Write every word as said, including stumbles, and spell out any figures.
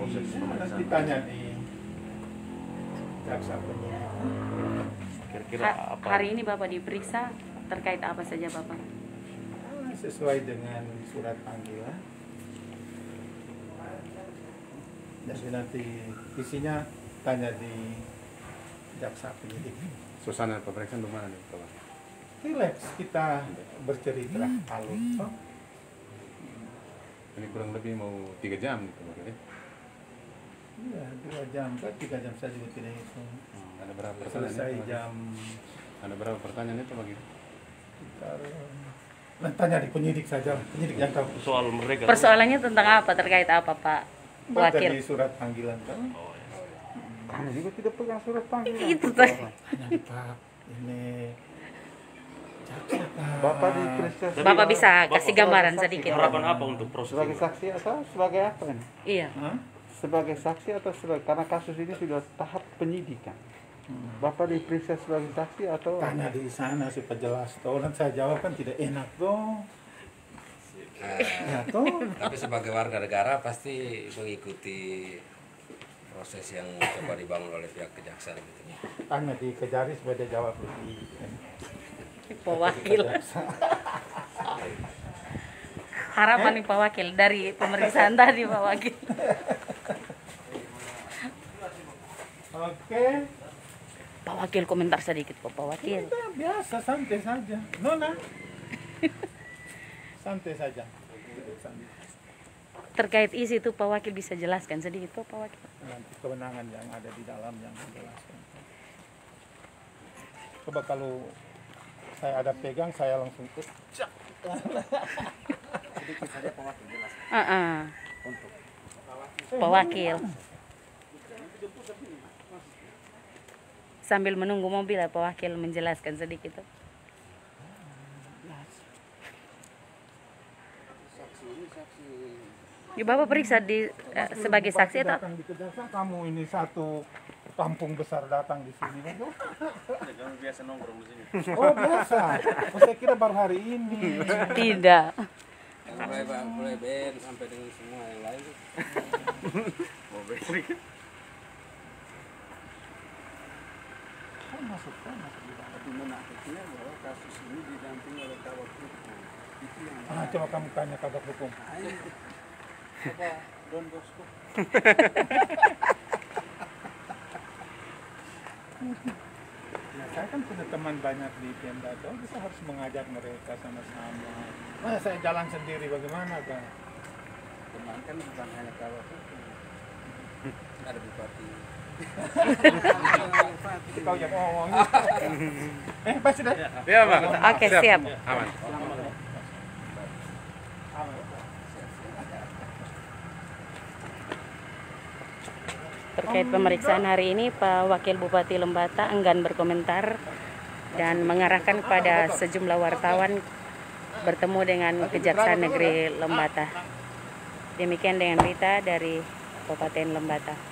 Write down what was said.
proses pemeriksaan. Ditanya di jaksa penuntut. Kira-kira apa? Hari ini Bapak diperiksa terkait apa saja, Bapak? Sesuai dengan surat panggilan. Jadi nanti isinya tanya di jaksa penyidik. Suasana pemeriksaan bagaimana nih, Bapak? Relax, kita bercerita halus. Ini kurang lebih mau tiga jam nih, Bapak. Iya, dua jam kan, tiga jam saja juga tidak hitung. Hmm. Ada berapa pertanyaan? Selesai jam. Ada berapa pertanyaan itu bagi? Nah, tanya di penyidik saja, penyidik yang tahu. Soal mereka. Persoalannya itu tentang apa, terkait apa, Pak? Khawatir. Dari surat panggilan kan? Oh, ya. Kami juga tidak pegang surat panggilan. Itu tadi. Pak, ini. Bapak di Bapak, Bapak bisa kasih gambaran sedikit. Harapan apa untuk proses? Sebagai saksi atau sebagai apa kan? Iya. Hah? Sebagai saksi atau sebagai, karena kasus ini sudah tahap penyidikan. Hmm. Bapak diperiksa sebagai saksi atau tanya di sana supaya jelas. Toh nanti saya jawab kan tidak enak toh. Ya, toh. Tapi sebagai warga negara pasti mengikuti proses yang coba dibangun oleh pihak kejaksaan gitu. Tanya di Kejari supaya jawab lebih. Pak Wakil. Harapan nih Pak Wakil dari pemeriksaan tadi Pak Wakil. Oke. Pak Wakil komentar sedikit Pak, Pak Wakil. Kita biasa santai saja. Nona. Santai saja. Terkait isi itu Pak Wakil bisa jelaskan sedikit Pak, Pak Wakil. Nanti kewenangan yang ada di dalam yang menjelaskan. Coba kalau saya ada pegang, saya langsung kecak. Sedikit saja Pak Wakil jelas. Uh-uh. Untuk Pak Wakil. Sambil menunggu mobil, Pak Wakil menjelaskan sedikit. Ya, Bapak periksa di, eh, sebagai saksi atau? Kamu ini satu kampung besar datang di sini. Kamu biasa nongkrong di sini. Oh biasa. Saya kira baru hari ini. Tidak. Mulai mulai ben sampai dengan semua yang lain. Mau beri? Kamu masukkan masuk di dalam. Tapi menakutnya bahwa kasus ini didampingi oleh kabak hukum. Ah coba kamu tanya kabak hukum. Apa Don Bosco? Nah, saya kan punya teman banyak di Pemda, dong. Kita harus mengajak mereka sama-sama. Masa saya jalan sendiri bagaimana, Bang? Teman kan bukan hanya kalau ada bupati. Kau yang ngomong. Eh, pas sudah. Iya, Bang. Oke, siap. Aman. Terkait pemeriksaan hari ini, Pak Wakil Bupati Lembata enggan berkomentar dan mengarahkan kepada sejumlah wartawan bertemu dengan Kejaksaan Negeri Lembata. Demikian dengan berita dari Kabupaten Lembata.